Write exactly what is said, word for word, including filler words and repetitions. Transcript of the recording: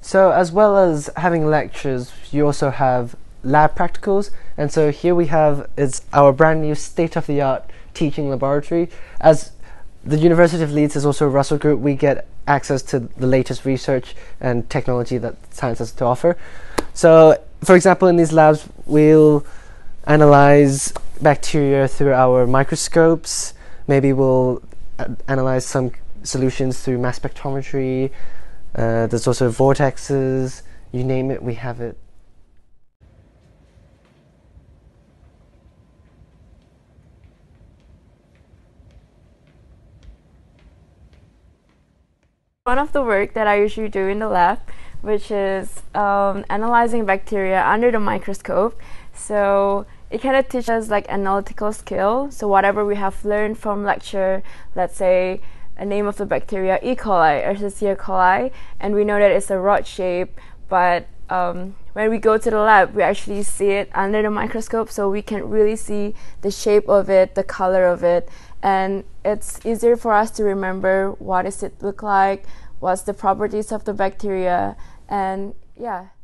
So as well as having lectures, you also have lab practicals, and so here we have it's our brand new state-of-the-art teaching laboratory. As the University of Leeds is also a Russell group, we get access to the latest research and technology that science has to offer. So for example, in these labs we'll analyze bacteria through our microscopes, maybe we'll uh, analyze some solutions through mass spectrometry. Uh, there's also vortexes, you name it, we have it. One of the work that I usually do in the lab, which is um, analyzing bacteria under the microscope, so it kind of teaches like analytical skill. So whatever we have learned from lecture, let's say a name of the bacteria, E. coli, Escherichia coli, and we know that it's a rod shape, but um, when we go to the lab, we actually see it under the microscope, so we can really see the shape of it, the color of it, and it's easier for us to remember what does it look like, what's the properties of the bacteria, and yeah.